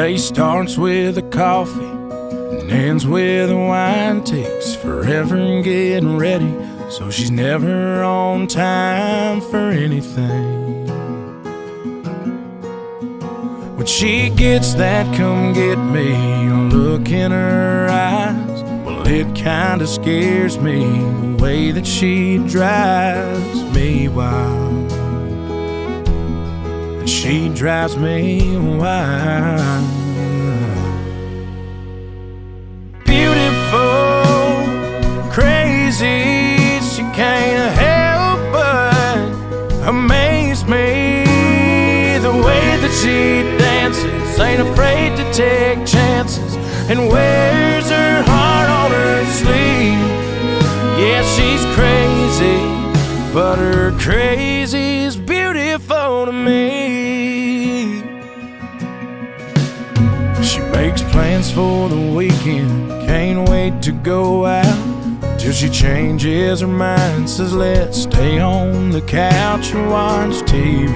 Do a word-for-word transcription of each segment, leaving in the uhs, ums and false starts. Day starts with a coffee and ends with a wine. Takes forever in getting ready, so she's never on time for anything. When she gets that "come get me" look in her eyes, well, it kinda scares me the way that she drives me wild. She drives me wild. Beautiful, crazy, she can't help but amaze me. The way that she dances, ain't afraid to take chances, and wears her heart on her sleeve. Yeah, she's crazy, but her crazy's beautiful to me. She makes plans for the weekend, can't wait to go out, till she changes her mind, says let's stay on the couch and watch T V,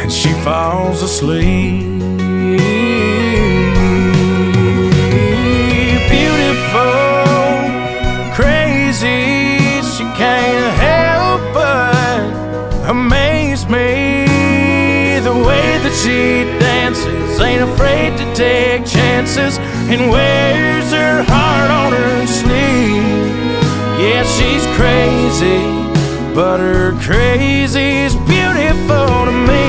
and she falls asleep. Beautiful, crazy, can't help but amaze me. The way that she dances, ain't afraid to take chances, and wears her heart on her sleeve. Yeah, she's crazy, but her crazy's beautiful to me.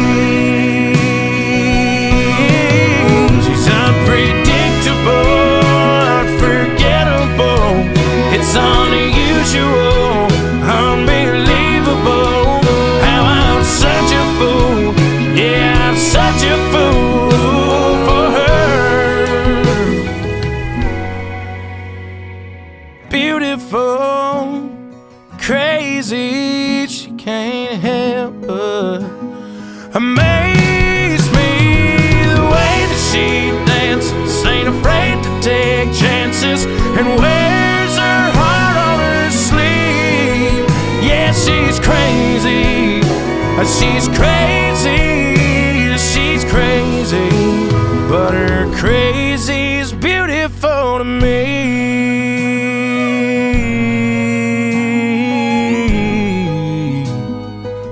She's unpredictable, unforgettable, it's unusual, unbelievable, how I'm such a fool. Yeah, I'm such a fool for her. Beautiful, crazy, she can't help but amaze me. The way that she dances, ain't afraid to take chances, and wears her heart on her sleeve. Yeah, she's crazy, she's crazy, she's crazy, but her crazy's beautiful to me.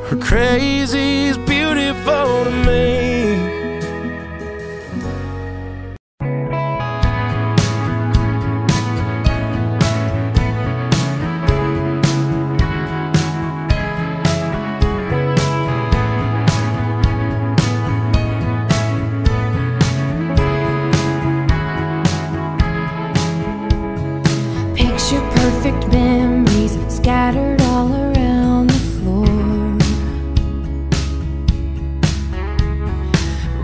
Her crazy's beautiful to me. Perfect memories scattered all around the floor.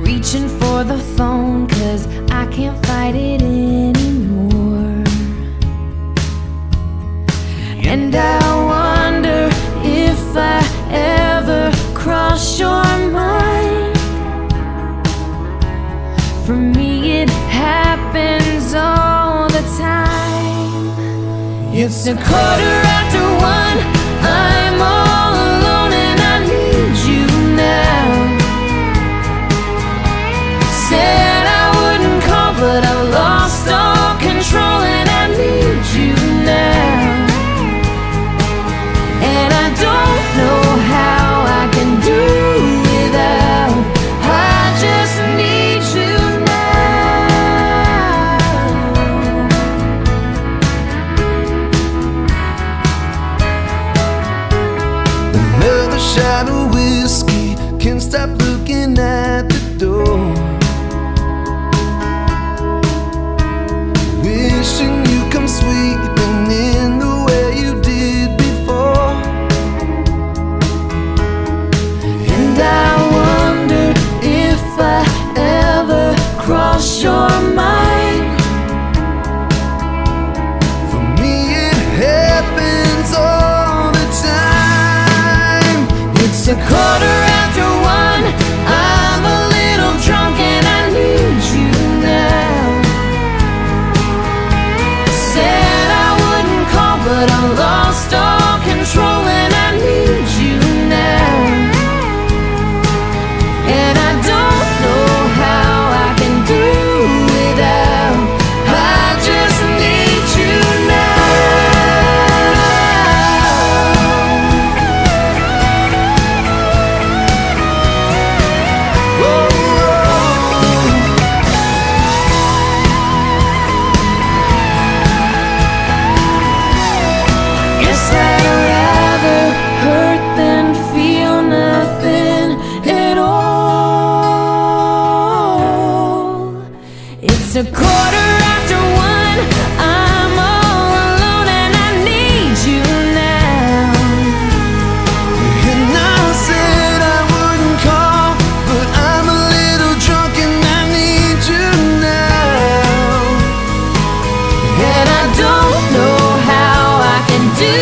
Reaching for the phone, cause I can't fight it anymore. And I wonder if I ever cross your mind. For me it happens all the time. It's a quarter after one, I'm all alone and I need you now. Said I wouldn't call, but I've lost all control and I need you now. And I don't know how I can do without, I just need you now. Shot of whiskey, can't stop looking at the door. Wishing you come sweeping in the way you did before. And I wonder if I ever cross your mind. For me it happens all. It's a quarter after one, I'm a little drunk and I need you now. Said I wouldn't call, but I lost all control and I need you now. And I don't know a quarter after one. I'm all alone and I need you now. And I said I wouldn't call, but I'm a little drunk and I need you now. And I don't know how I can do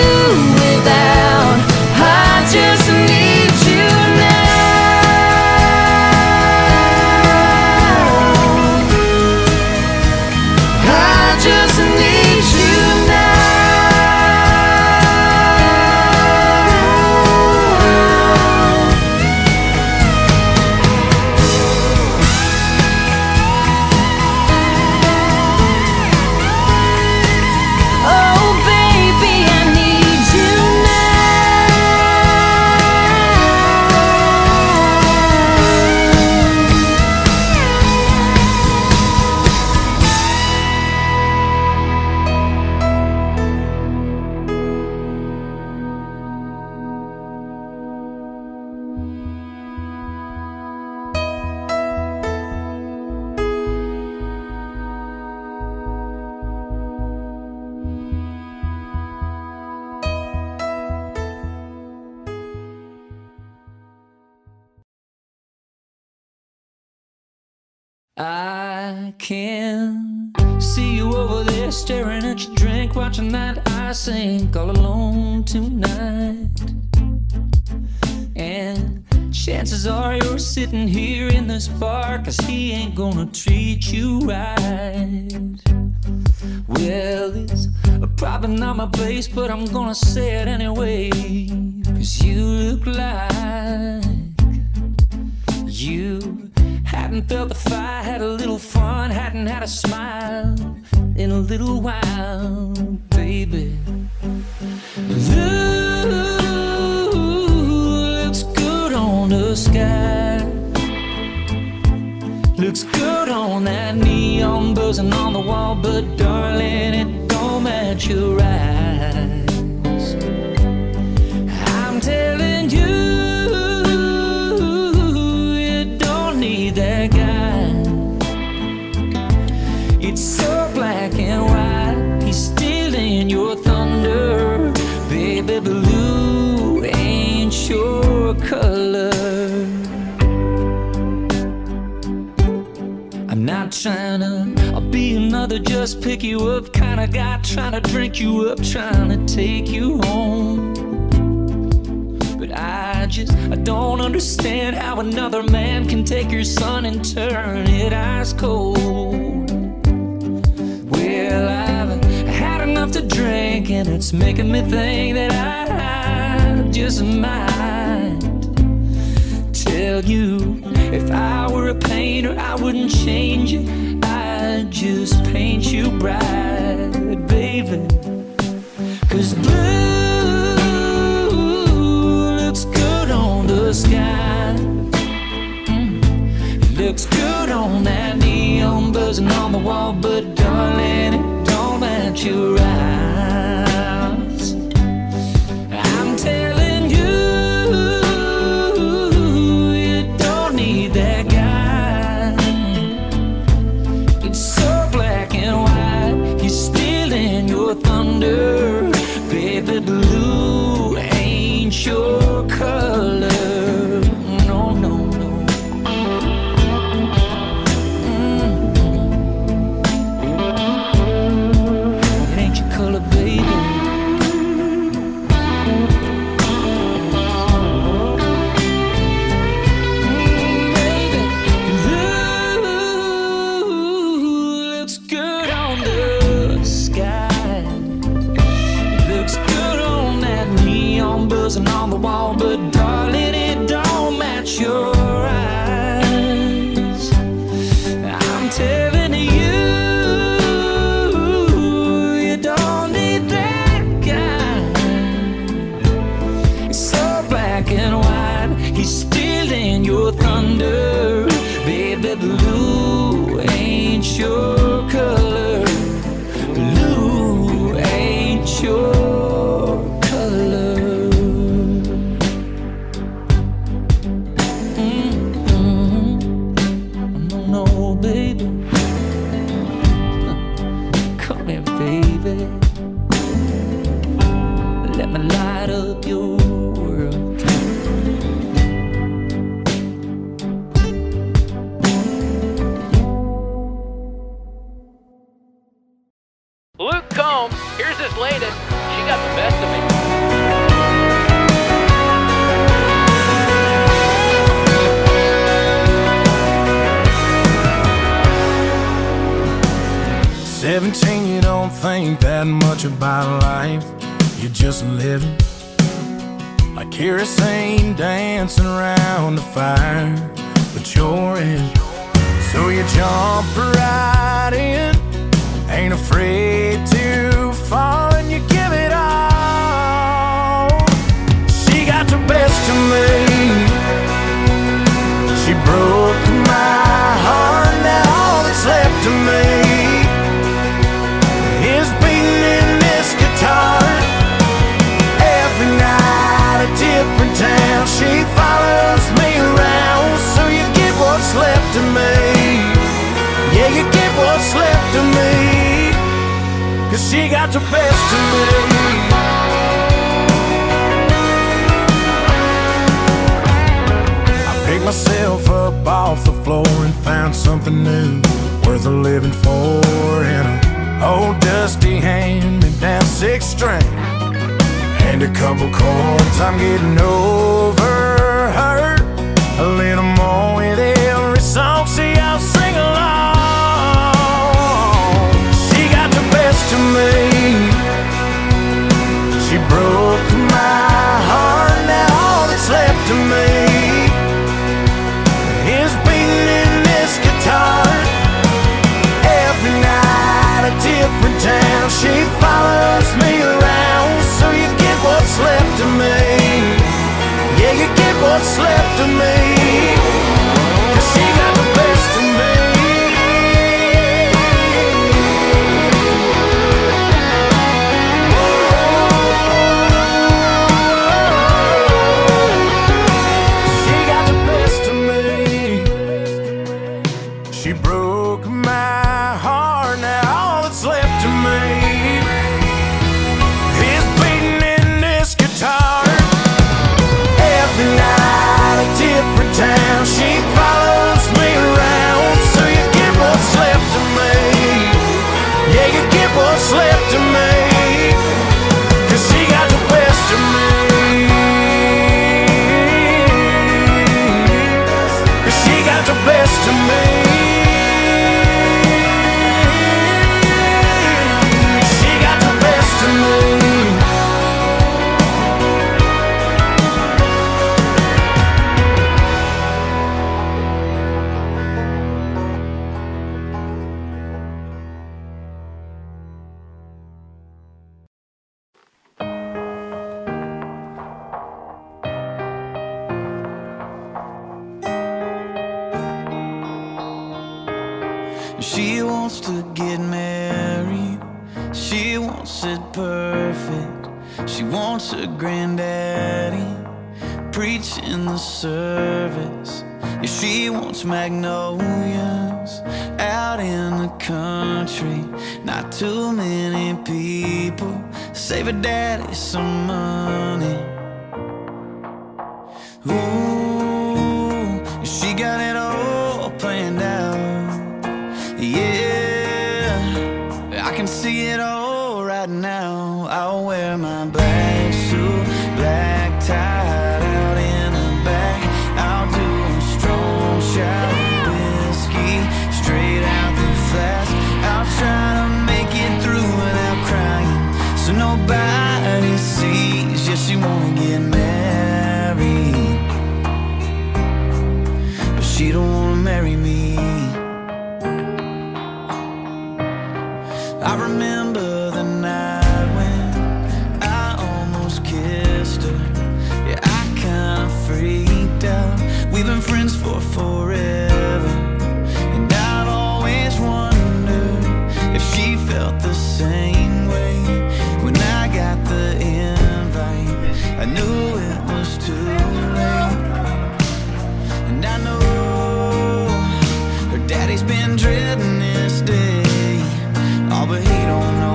without. I just need you now. I can see you over there staring at your drink, watching that ice sink all alone tonight. And chances are you're sitting here in this bar, 'cause he ain't gonna treat you right. Well, it's probably not my place, but I'm gonna say it anyway, 'cause you look like you hadn't felt the fire, had a little fun, hadn't had a smile in a little while, baby. Blue looks good on the sky, looks good on that neon buzzing on the wall, but darling, it don't match your eyes. I'm telling you, it's so black and white, he's stealing your thunder. Baby, blue ain't your color. I'm not trying to I'll be another just pick you up kind of guy, trying to drink you up, trying to take you home. But I just, I don't understand how another man can take your son and turn it ice cold. To drink and it's making me think that I just might tell you, if I were a painter I wouldn't change you, I'd just paint you bright, baby. 'Cause blue looks good on the sky, mm, looks good on that neon buzzing on the wall, but darling, it match your eyes. I'm telling you, you don't need that guy. It's so black and white, he's stealing your thunder. Baby, blue ain't your color. No, no, no. Buzzing on the wall, but darling, me, baby. Let me light up your world. Luke Combs, here's his latest. She got the best of me. Seventeen, you don't think that much about life. You're just living like kerosene dancing around the fire, but you're in. So you jump right in, ain't afraid to fall, and you give it all. She got the best of me. She broke my heart, now all that's left of me. She follows me around, so you get what's left of me. Yeah, you get what's left of me, 'cause she got the best of me. I picked myself up off the floor and found something new worth a living for, in an old dusty hand-me-down six-string and a couple chords. I'm getting over her a little more with every song. See, I'll sing along. She got the best of me. She broke my heart, now all that's left of me is beating in this guitar. Every night a different town, she follows me around, so you what's left of me. Yeah, you get what's left of me, 'cause she got the best of me. She got the best of me. She broke my heart, now all that's left of me. She follows me around, so you get what's left of me. Yeah, you get what's left of me, 'cause she got the best of me. 'Cause she got the best of me. She got the best of me. She wants to get married, she wants it perfect. She wants her granddaddy preaching the service. Yeah, she wants magnolias out in the country. Not too many people save her daddy some money. Ooh, she got it all planned out. Yeah, I can see it all right now. I'll wear my black suit, black tie, out in the back. I'll do a strong shot of whiskey straight out the flask. I'll try to make it through without crying, so nobody sees. Yeah, she wanna get married, but she don't wanna marry me. I remember the night when I almost kissed her. Yeah, I kinda freaked out. We've been friends for forever, and I'd always wonder if she felt the same way. When I got the invite, I knew it was too late. And I know her daddy's been dreading this day, but he don't know.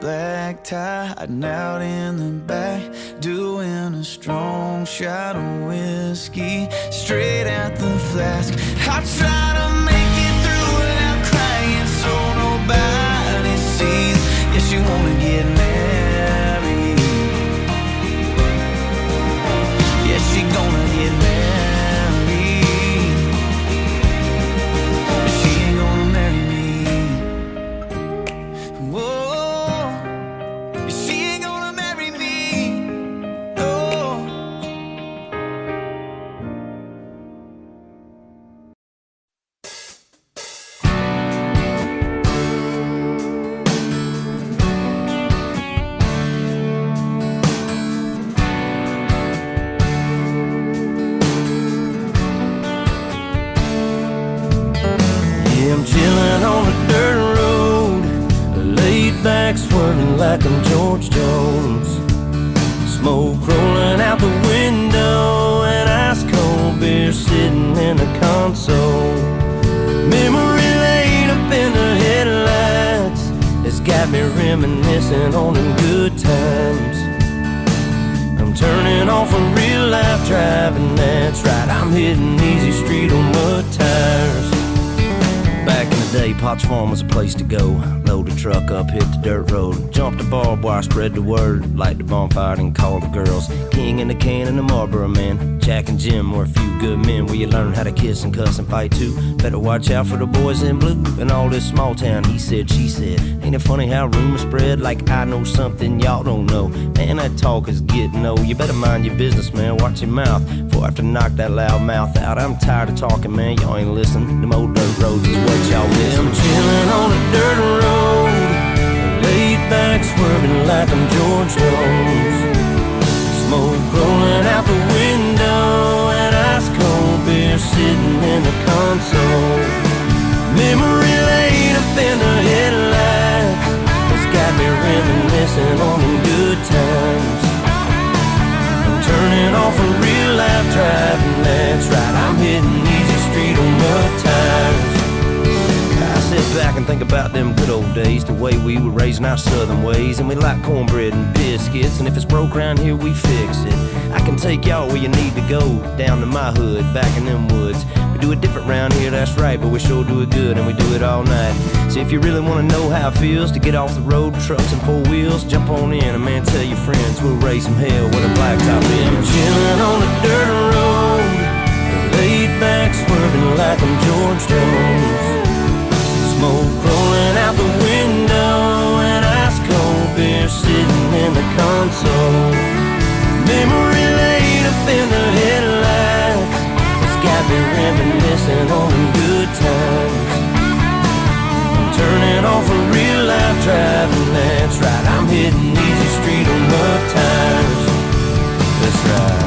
black tie, hiding out in the back, doing a strong shot of whiskey straight out the flask. I try to make it through without crying, so nobody sees. Yes, you wanna get married. Yes, she gonna get married, but she ain't gonna marry me. Whoa. Swirling like I'm George Jones, smoke rolling out the window, and ice cold beer sitting in the console. Memory laid up in the headlights, it's got me reminiscing on them good times. I'm turning off a real life driving, that's right, I'm hitting easy street on mud tires. Back in the day, Potts Farm was a place to go. Load the truck up, hit the dirt road, jump the barbed wire, spread the word, light the bonfire and call the girls. King and the Can and the Marlboro Man, Jack and Jim were a few good men. Where you learn how to kiss and cuss and fight too. Better watch out for the boys in blue. And all this small town, he said, she said. Ain't it funny how rumors spread like I know something y'all don't know. Man, that talk is getting old. You better mind your business, man, watch your mouth, before I have to knock that loud mouth out. I'm tired of talking, man, y'all ain't listening. Them old dirt roads is what y'all miss. I'm chilling on a dirt road, laid back swerving like I'm George Jones, smoke rolling out the window, and ice cold beer sitting in the console. Memory laid up in the headlight, it's got me reminiscing on the good times. I'm turning off a real life driving, that's right, I'm hitting easy street on mud tires. Sit back and think about them good old days, the way we were raising our southern ways. And we like cornbread and biscuits, and if it's broke round here, we fix it. I can take y'all where you need to go, down to my hood, back in them woods. We do it different round here, that's right, but we sure do it good, and we do it all night. So if you really want to know how it feels to get off the road, trucks and four wheels, jump on in, and man, tell your friends, we'll raise some hell with a blacktop in. I'm chilling on a dirt road, laid back swerving like I'm George Jones, smoke rolling out the window, and ice cold beer sitting in the console. Memory laid up in the headlight, it's got me reminiscing on them good times. I'm turning off a real life driving, that's right, I'm hitting easy street on mud tires. That's right.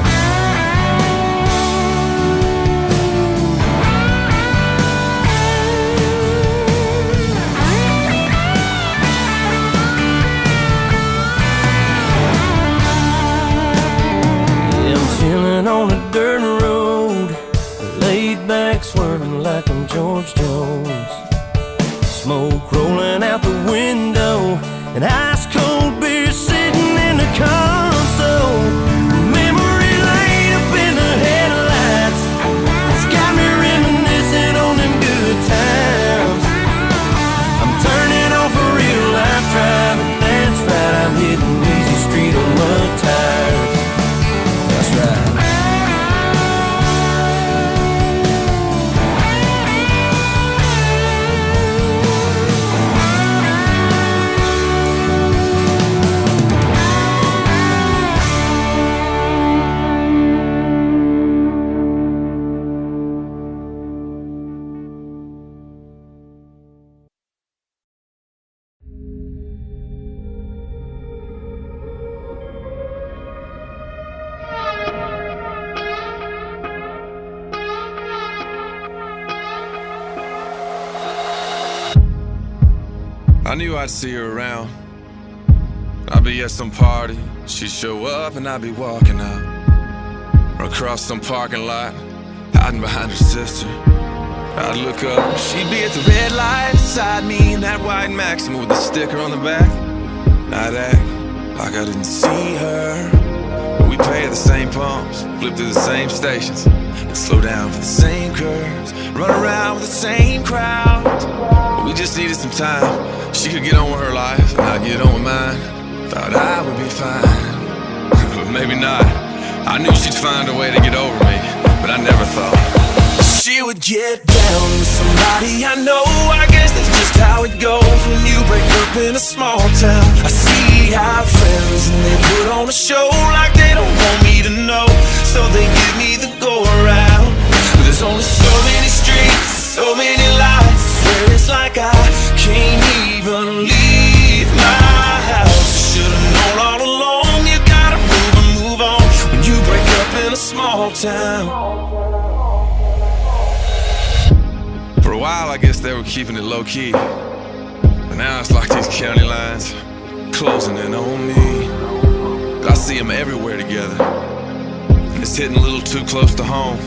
On a dirt road, laid back swerving like I'm George Jones, smoke rolling out the window, and ice cold beer sitting in the console. Memory laid up in the headlights, it's got me reminiscing on them good times. I'm turning off a real life driving, that's right, I'm hitting easy street on mud tires. That's right. I knew I'd see her around. I'd be at some party, she'd show up and I'd be walking out, or across some parking lot, hiding behind her sister. I'd look up, she'd be at the red light beside me in that white Maxima with the sticker on the back. I'd act like I didn't see her. We play at the same pumps, flip through the same stations, and slow down for the same curves, run around with the same crowd. But we just needed some time. She could get on with her life, and I'd get on with mine. Thought I would be fine, but maybe not. I knew she'd find a way to get over me, but I never thought she would get down with somebody I know. I guess that's just how it goes when you break up in a small town. I see our friends and they put on a show like they don't want me to know, so they give me the go around. But there's only so many streets, so many lights, where it's like I can't even leave my house. Should've known all along, you gotta move and move on when you break up in a small town. For a while I guess they were keeping it low-key, but now it's like these county lines closing in on me. I see them everywhere together, and it's hitting a little too close to home.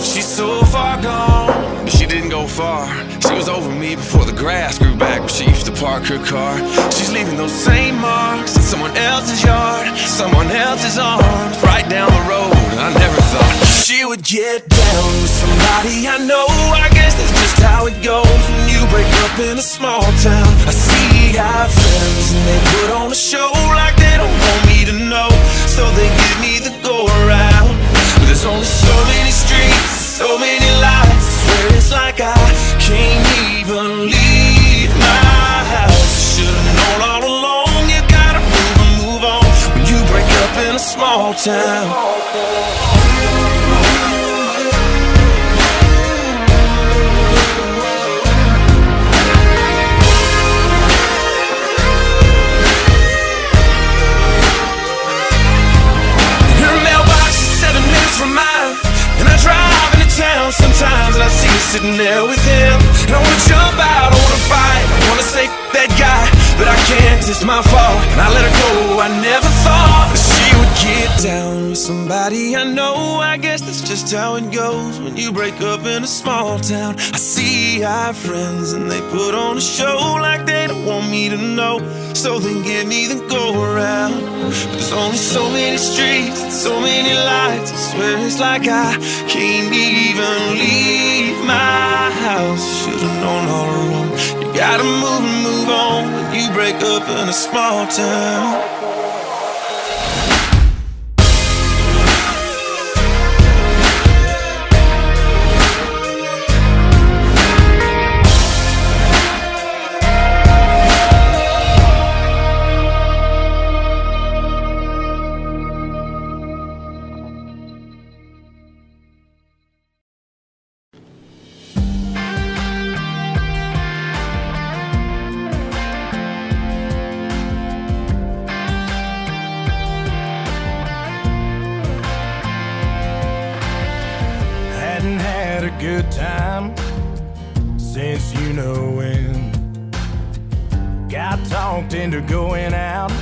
She's so far gone, but she didn't go far. She was over me before the grass grew back where she used to park her car. She's leaving those same marks in someone else's yard, someone else's arms, right down the road. I never thought she would get down with somebody I know. I guess that's just how it goes when you break up in a small town. I see our friends and they put on a show like they don't want me to know, so they give me the go around. But there's only so many streets, so many lights, where it's like I can't even leave my house. Should've known all along, you gotta move and move on when you break up in a small town. Sometimes and I see you sitting there with him, and I wanna jump out, I wanna fight, I wanna say that guy, but I can't, it's my fault, and I let her go. I never thought that she would get down with somebody I know. I guess that's just how it goes when you break up in a small town. I see our friends and they put on a show like they don't want me to know, so they give me the go around. But there's only so many streets and so many lights, I swear it's like I can't even leave my house. Should've known all along, you gotta move and move on when you break up in a small town. Good time since you know when. Got talked into going out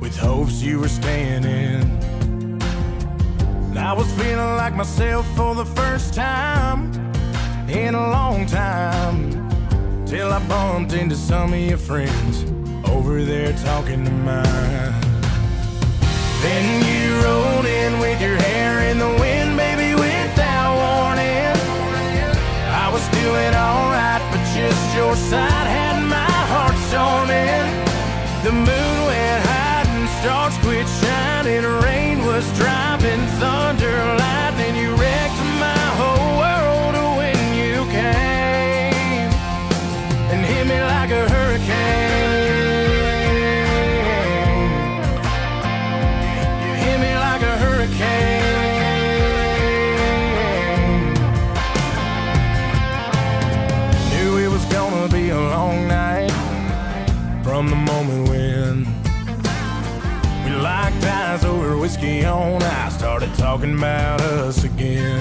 with hopes you were staying in. I was feeling like myself for the first time in a long time, till I bumped into some of your friends over there talking to mine. Then you rolled in with your hair in the wind, baby, without warning. I was doing alright, but just your side had my heart torn in. The moon went high and stars quit shining. Rain was driving, thunder, lightning. You wrecked my whole world when you came and hit me like a hurricane. You hit me like a hurricane. The moment when we locked eyes over whiskey on, I started talking about us again.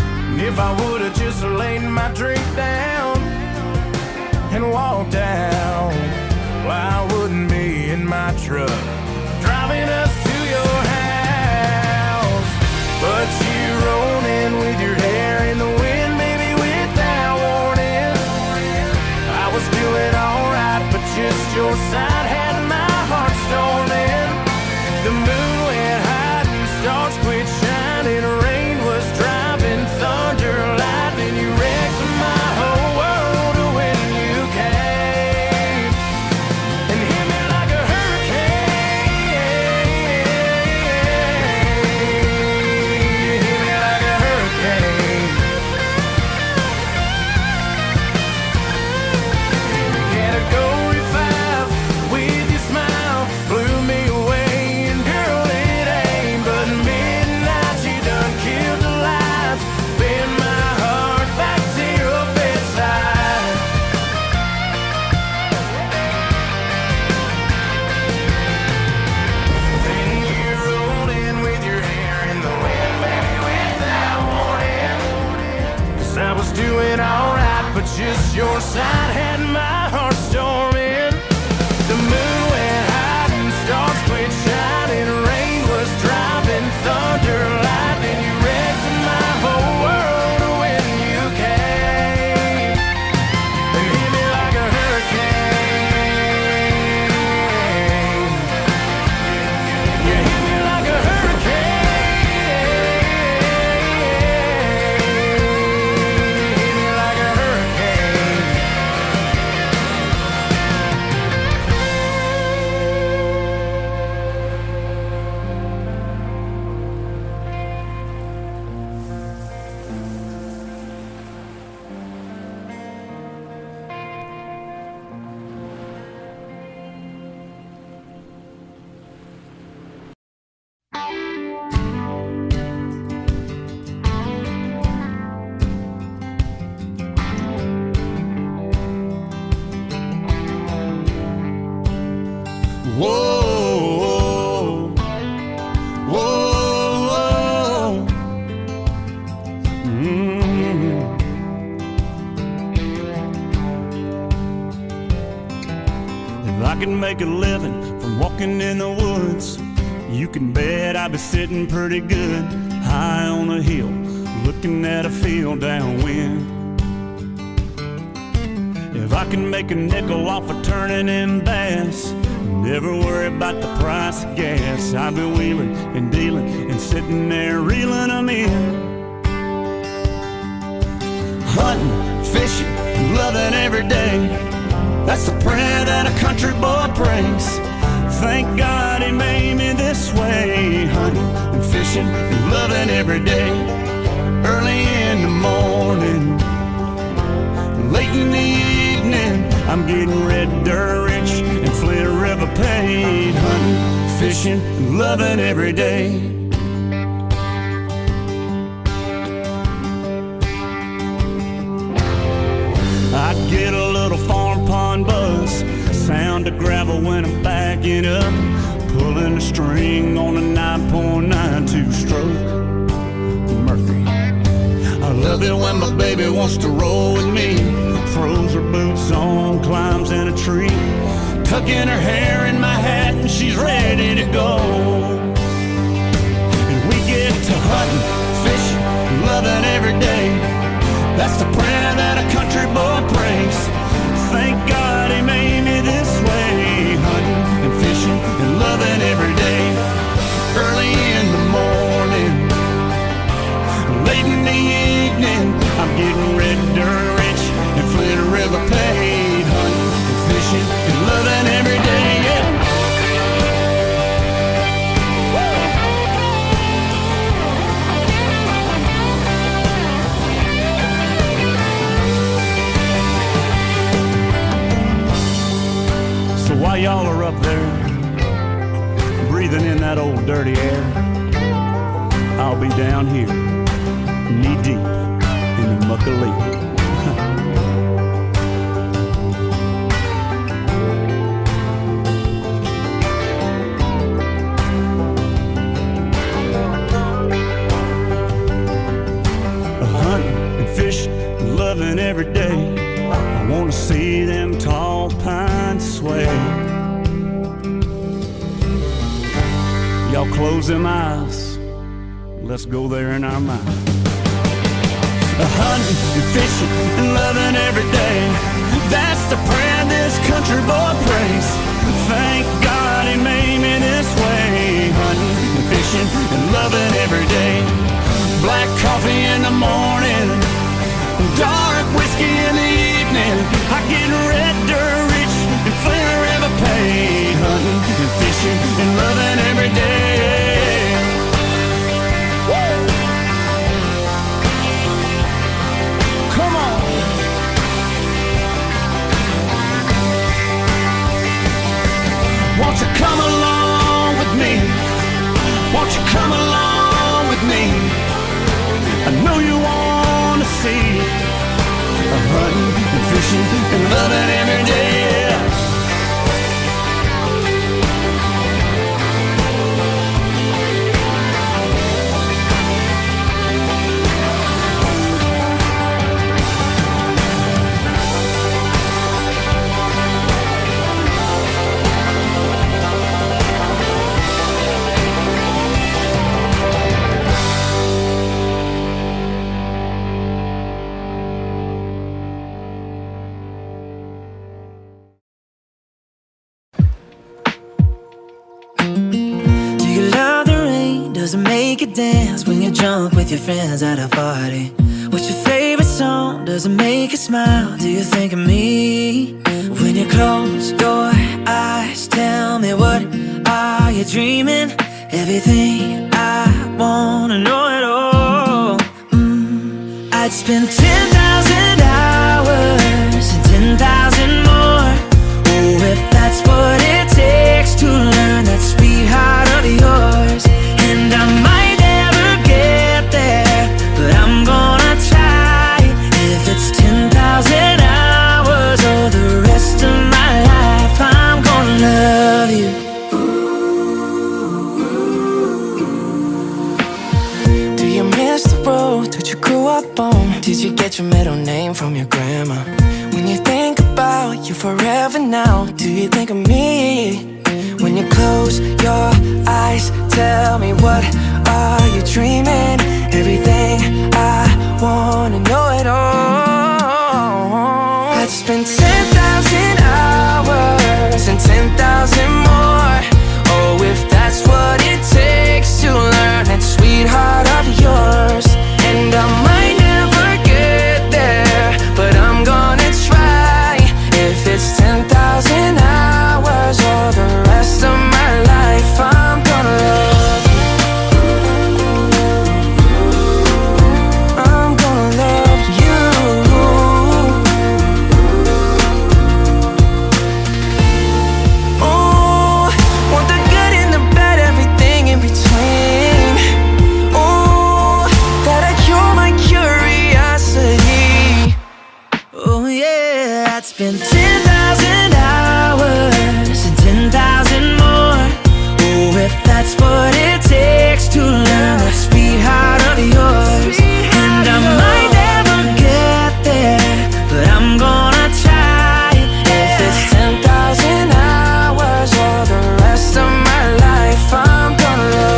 And if I would have just laid my drink down and walked out, well, I wouldn't be in my truck driving us to your house. But you rolled in with your hair in the wind, maybe without warning. I was doing all right, just your side had Your side had my heart storming. The moon went high and stars quit shining. Rain was driving, thunder, lightning. You wrecked my whole world when you came and hit me like a hurricane. You hit me like a hurricane. Hit me like a hurricane. Whoa, whoa, whoa. Mm-hmm. If I can make a living from walking in the woods, you can bet I'd be sitting pretty good, high on a hill, looking at a field downwind. If I can make a nickel off of turning in bass, never worry about the price of gas, I've been wheeling and dealing and sitting there reeling them in. Hunting, fishing, loving every day, that's the prayer that a country boy prays. Thank God He made me this way. Hunting and fishing and loving every day, early in the morning, late in the evening, I'm getting red dirt rich and Flint River paid. Hunting, fishing, and loving every day. I get a little farm pond buzz, sound of gravel when I'm backing up, pulling a string on a nine point nine two stroke Murphy. I love it when my baby wants to roll with me, throws her boots on, climbs in a tree, tucking her hair in my hat and she's ready to go. And we get to hunting, fishing, loving every day, that's the prayer that a country boy prays. Thank God He made me this way. Hunting and fishing and loving every day, early in the morning, late in the evening, I'm getting red dirt Flint River paid. Hunting and fishing and loving every day, yeah. So while y'all are up there breathing in that old dirty air, I'll be down here knee deep in the muck of leaf. Loving every day, I want to see them tall pines sway. Y'all close them eyes, let's go there in our mind. Hunting and fishing and loving every day, that's the prayer this country boy prays. Thank God He made me this way. Hunting and fishing and loving every day, black coffee in the morning, dark whiskey in the evening, I get red dirt rich and Flint River paid. Hunting and fishing and loving every day. Woo! Come on. Won't you come along with me? Won't you come along with me? I know you want to see a hunting and fishing and loving every day. does it make you dance when you're drunk with your friends at a party? What's your favorite song? Does it make you smile? Do you think of me? When you close your eyes, tell me what are you dreaming? Everything I wanna know at all. mm, I'd spend ten thousand hours and ten thousand more. Oh, if that's what it takes to learn that sweetheart of yours. And I might never get there, but I'm gonna try. If it's ten thousand hours or the rest of my life, I'm gonna love you. That you grew up on? Did you get your middle name from your grandma? When you think about you forever now, do you think of me? When you close your eyes, tell me what are you dreaming? Everything I wanna know it all. I'd spend ten thousand hours and ten thousand more. Oh, if that's what it takes to learn that sweetheart of yours. And I might never get there, but I'm gonna try. If it's ten thousand hours or the rest of my life, I'm gonna love you. I'm gonna love you. Ooh, want the good and the bad, everything in between. Spend ten thousand hours and ten thousand more. Oh, if that's what it takes to learn that sweetheart of yours. And I might never get there, but I'm gonna try. If it's ten thousand hours or the rest of my life, I'm gonna love.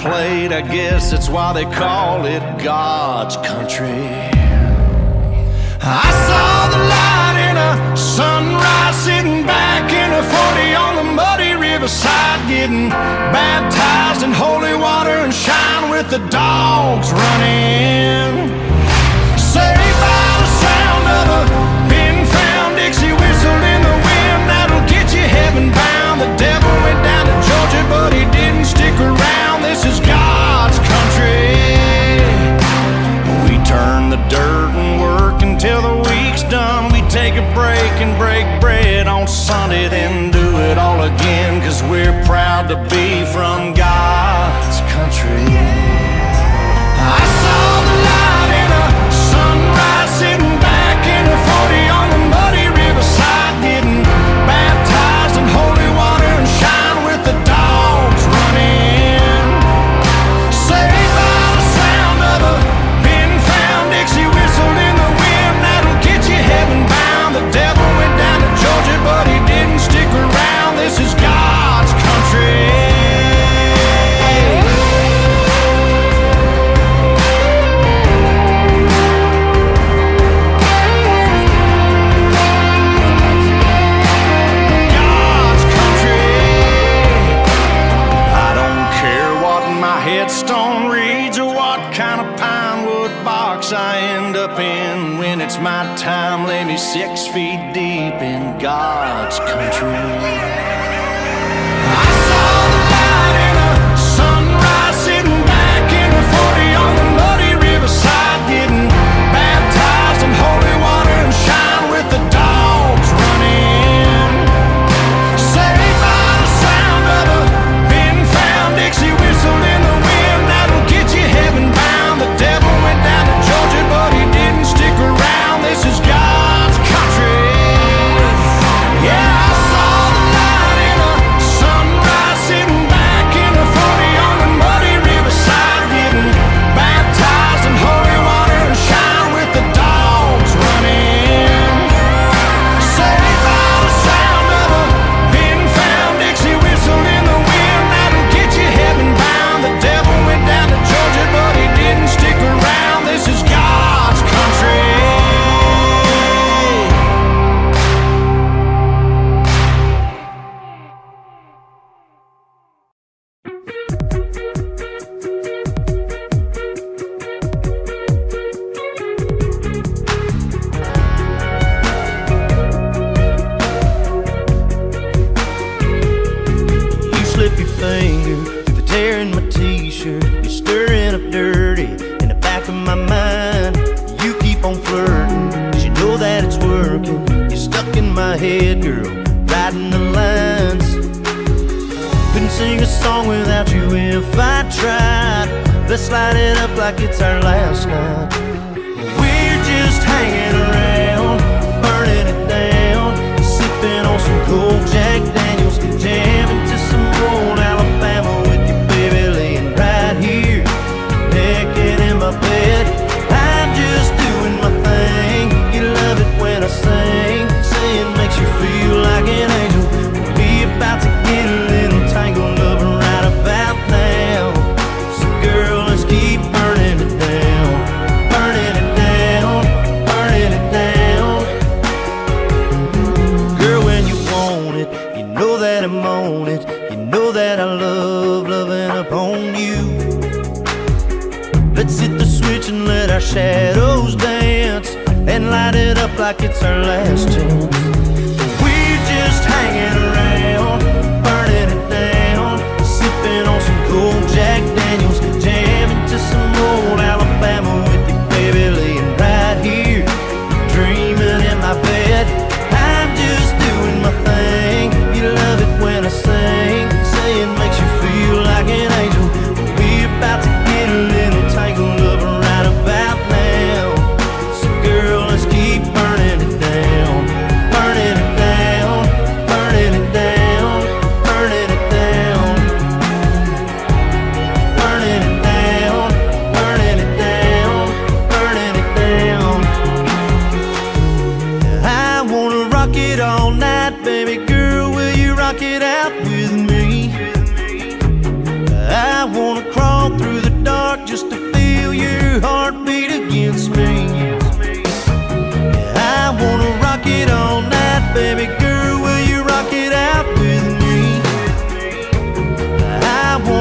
Plate, I guess that's why they call it God's country. I saw the light in a sunrise, sitting back in a forty on the muddy riverside, getting baptized in holy water and shine with the dogs running. Saved by the sound of a been found Dixie whistle in the wind, that'll get you heaven bound. The devil went down to Georgia, but he didn't stick around. This is God's country. We turn the dirt and work until the week's done. We take a break and break bread on Sunday, then do it all again, 'cause we're proud to be from God's country. I saw the light in a sunrise, sitting back in a forty on the muddy riverside, getting baptized in holy water and shine with the dogs running. My time lay me six feet deep in God's country. my head, girl, writing the lines. Couldn't sing a song without you if I tried. Let's light it up like it's our last night. We're just hanging around, burning it down, sipping on some cold Jack Daniels, jamming to some old Alabama with your baby laying right here, naked in my bed. I'm just doing my thing. You love it when I sing, saying makes you feel like an angel. We about to get a little tangled up right about now. So girl, let's keep burning it down, burning it down, burning it down. Girl, when you want it, you know that I'm on it. You know that I love loving upon you. Let's hit the switch and let our shadows dance, and light it up like it's our last chance. We're just hanging around, burning it down, sipping on some cold Jack Daniels, jamming to some old Alabama with your baby laying right here, dreaming in my bed. I'm just doing my thing. You love it when I sing, saying makes you feel like an angel. We're about to get a little tangled up right about now. Girl, let's keep burning it down, burning it down, burning it down, burning it down, burning it down, burning it down, burning it down. I wanna rock it all night, baby girl. Will you rock it out with me? I wanna crawl through the dark just to feel your heartbeat against me. I wanna rock it all night, baby girl. Will you rock it out with me? I wanna crawl through the dark just to feel your heartbeat against me.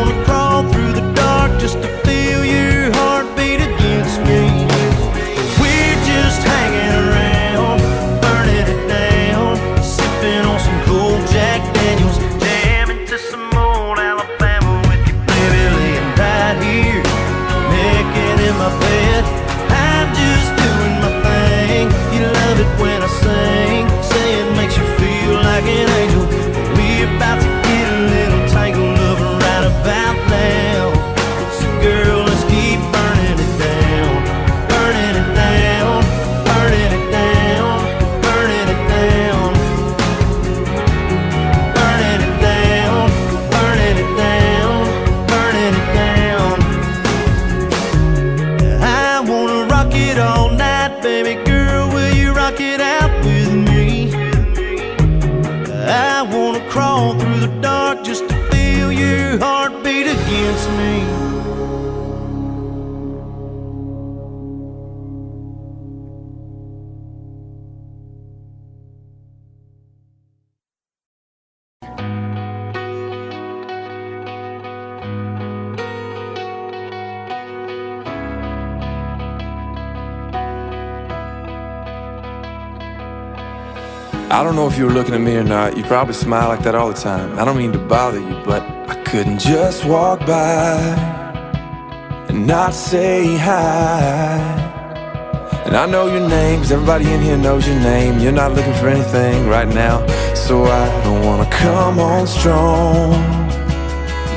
We're just hanging around, burning it down, sipping on some cold Jack Daniels, jamming to some old Alabama with your baby laying right here, naked in my bed. I'm just doing my thing. You love it when I sing, saying makes you feel like an angel. We're about to get a little tangled up right about now. So girl, let's keep burning it down, burning it down, burning it down, burning it down, burning it down, burning it down, burning it down. I wanna rock it all night, baby girl. Will you rock it out with me? I wanna crawl through the dark just to feel your heartbeat against me. I don't know if you were looking at me or not. You probably smile like that all the time. I don't mean to bother you, but I couldn't just walk by and not say hi. And I know your name, cause everybody in here knows your name. You're not looking for anything right now, so I don't wanna come on strong.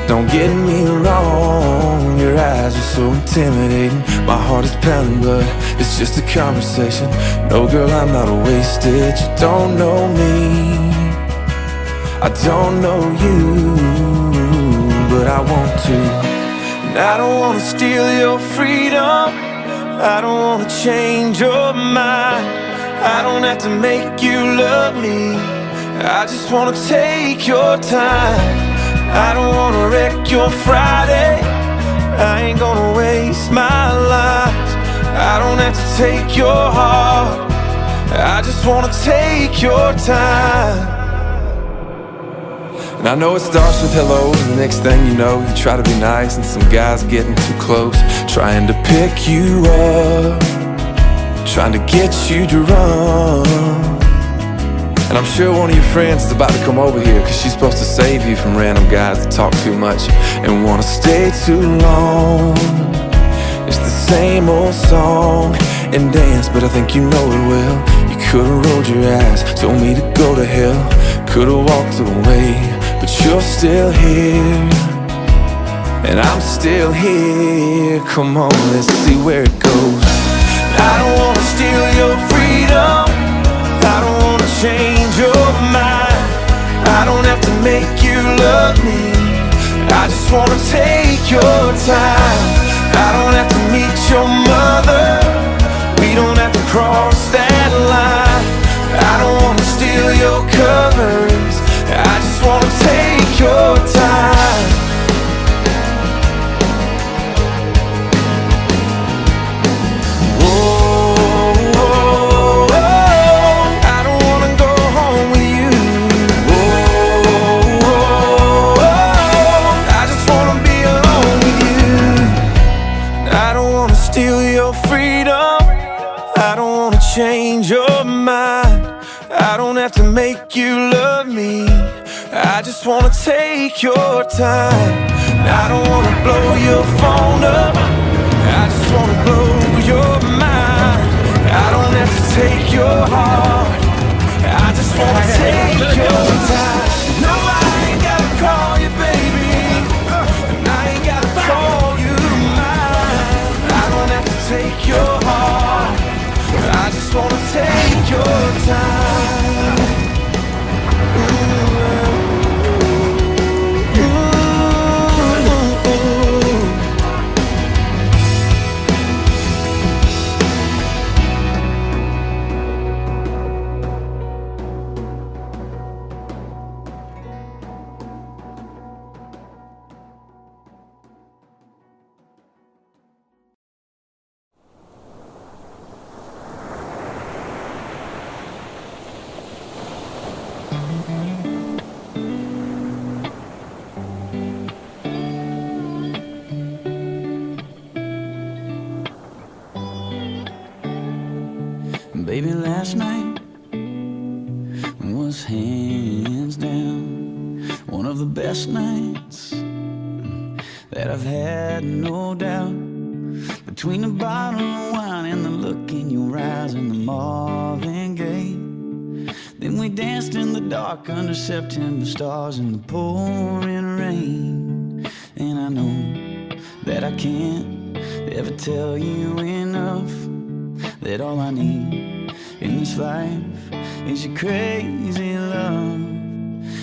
Don't get me wrong, your eyes are so intimidating. My heart is pounding, but it's just a conversation. No girl, I'm not wasted. You don't know me, I don't know you, but I want to. And I don't want to steal your freedom, I don't want to change your mind. I don't have to make you love me, I just want to take your time. I don't wanna wreck your Friday, I ain't gonna waste my life. I don't have to take your heart, I just wanna take your time. And I know it starts with hello, and the next thing you know, you try to be nice, and some guy's getting too close, trying to pick you up, trying to get you drunk. And I'm sure one of your friends is about to come over here, cause she's supposed to save you from random guys that talk too much and wanna stay too long. It's the same old song and dance, but I think you know it well. You Could've rolled your eyes, told me to go to hell. Could've walked away, but you're still here, and I'm still here. Come on, let's see where it goes. I don't wanna steal your freedom, I don't wanna change your mind, I don't have to make you love me, I just wanna take your time. I don't have to meet your mother, we don't have to cross that line. I don't wanna steal your covers, I just wanna take your time. I just wanna take your time. I don't wanna blow your phone up, I just wanna blow your mind. I don't have to take your heart, I just wanna take your time. No, I ain't gotta call you baby, and I ain't gotta call you mine. I don't have to take your heart, I just wanna take your time. Baby, last night was hands down one of the best nights that I've had, no doubt. Between the bottle of wine and the look in your eyes and the Marvin Gaye, then we danced in the dark under September stars and the pouring rain. And I know that I can't ever tell you enough that all I need in this life is your crazy love.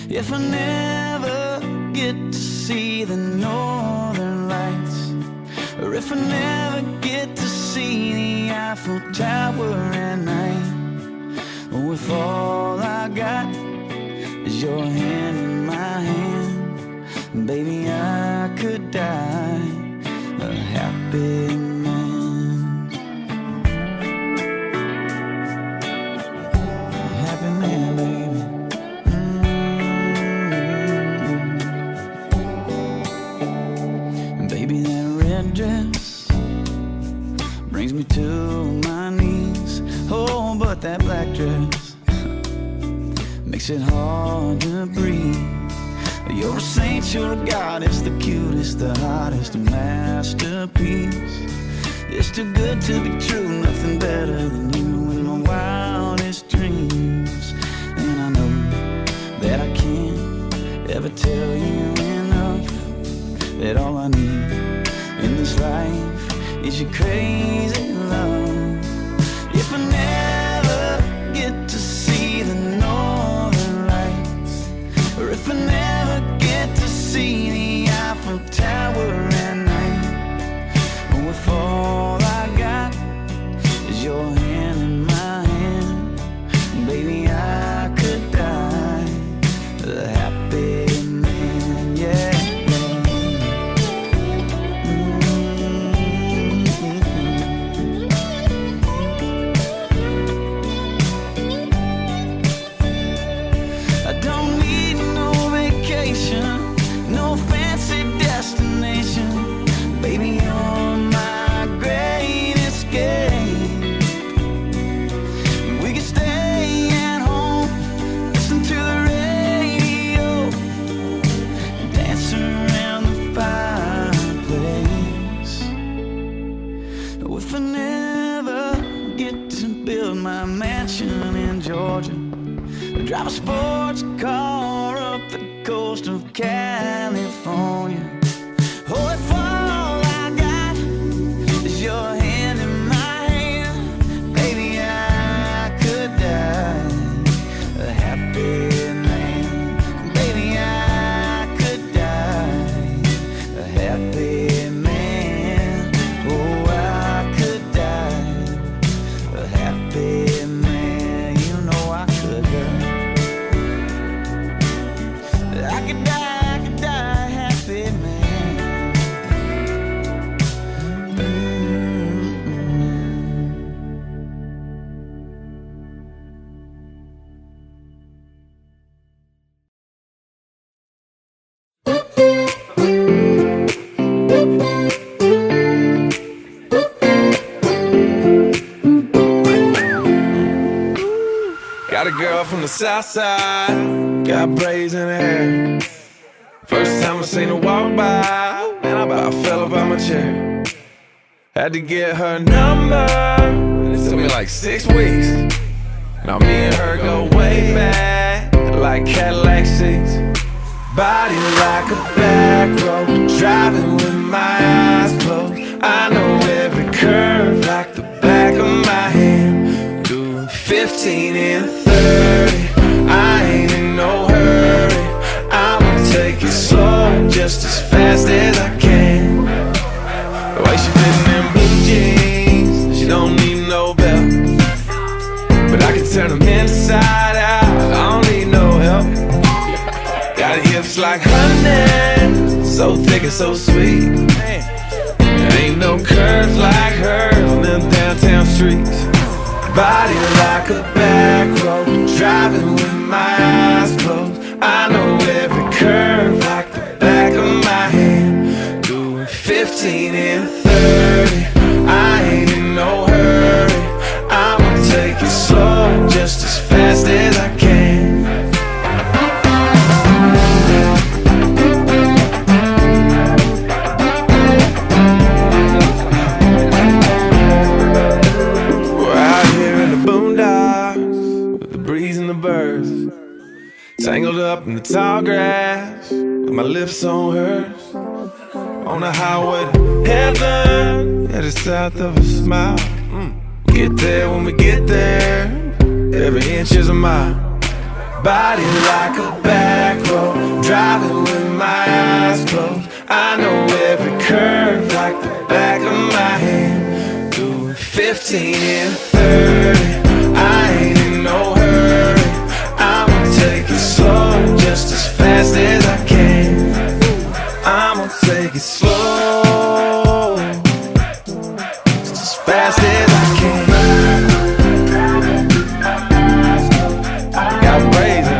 If I never get to see the northern lights, or if I never get to see the Eiffel Tower at night, or if all I got is your hand in my hand, baby, I could die a happy man. To my knees, oh, but that black dress makes it hard to breathe. You're a saint, you're a goddess, the cutest, the hottest, a masterpiece. It's too good to be true, nothing better than you in my wildest dreams. And I know that I can't ever tell you enough that all I need in this life is your crazy love. If I never get to see the northern lights, or if I never get to see the Eiffel Tower at night, or if all I got is your hand in my hand, baby, I could die a happy man, yeah. Drive a sports car up the coast of California. Oh, if all I got is your hand in my hand, baby, I could die a happy man. Baby, I could die a happy man. Oh, I could die a happy man. You know I could, girl. I could die, I could die a happy man. Mm-hmm. Got a girl from the south side, got braids in her hair. First time I seen her walk by, man, I about fell up out my chair. Had to get her number, it took me like six weeks. Now me and her go way back, like Cadillac seats. Body like a back road, driving with my eyes closed. I know every curve like the back of my hand. Doing fifteen and thirty, I ain't in no hurry. I'ma take it slow, just as fast as I can. The way she fitting them blue jeans, she don't need no belt. But I can turn them inside out, I don't need no help. Got hips like honey, so thick and so sweet. There ain't no curves like hers on them downtown streets. Body like a back road, driving with my eyes closed. I know every curve like the back of my hand. Doing fifteen and thirty, I ain't in no hurry. I'ma take it slow, just as fast as I can. Tangled up in the tall grass, with my lips on hers. On the highway to heaven, at the south of a smile. mm. Get there when we get there, every inch is a mile. Body like a back road, driving with my eyes closed. I know every curve like the back of my hand. Doing fifteen and thirty, I ain't in no hurry. Take it slow, just as fast as I can. I'ma take it slow, just as fast as I can. Got braids in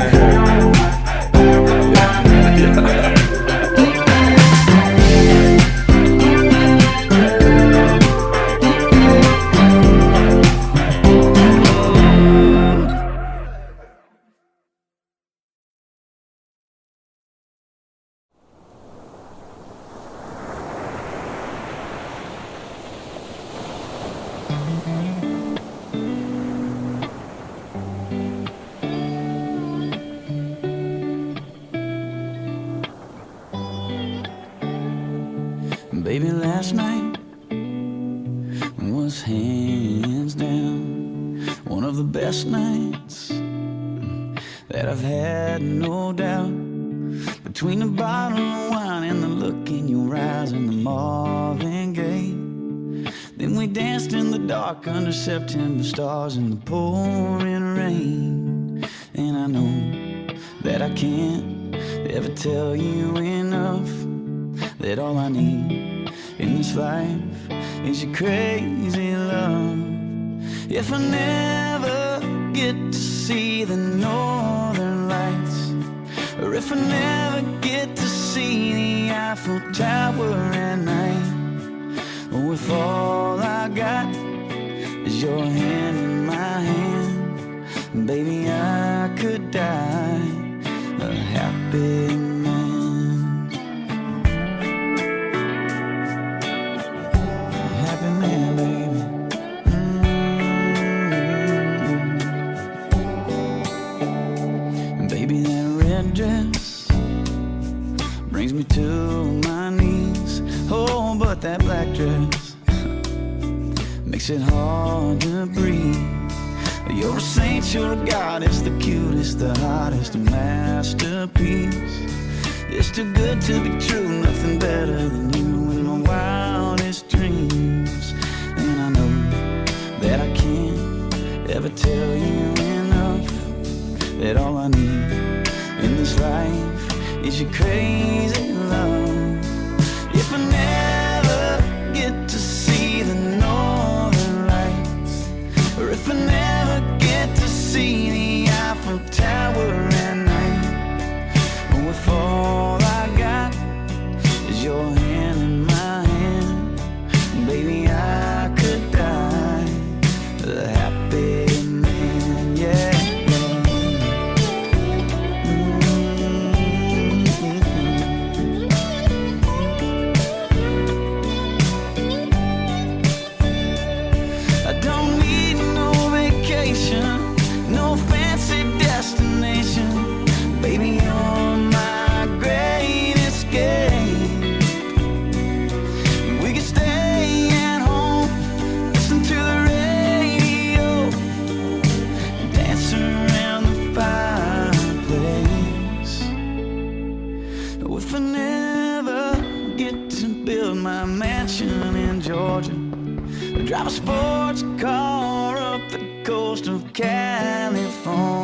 baby, last night was hands down one of the best nights that I've had, no doubt. Between the bottle of wine and the look in your eyes and the Marvin Gaye, then we danced in the dark under September stars and the pouring rain. And I know that I can't ever tell you enough that all I need in this life is your crazy love. If I never get to see the northern lights, or if I never get to see the Eiffel Tower at night, or if all I got is your hand in my hand, baby, I could die a happy man. Baby, that red dress brings me to my knees. Oh, but that black dress makes it hard to breathe. You're a saint, you're a goddess, the cutest, the hottest, a masterpiece. It's too good to be true, nothing better than you in my wildest dreams. And I know that I can't ever tell you enough, that all I need in this life is your crazy love. If I never get to see the northern lights, or if I never get to see the Eiffel Tower at night, oh, if all I got is your hand in my hand, baby, I could die the happy man, yeah. If I never get to build my mansion in Georgia, drive a sports car up the coast of California.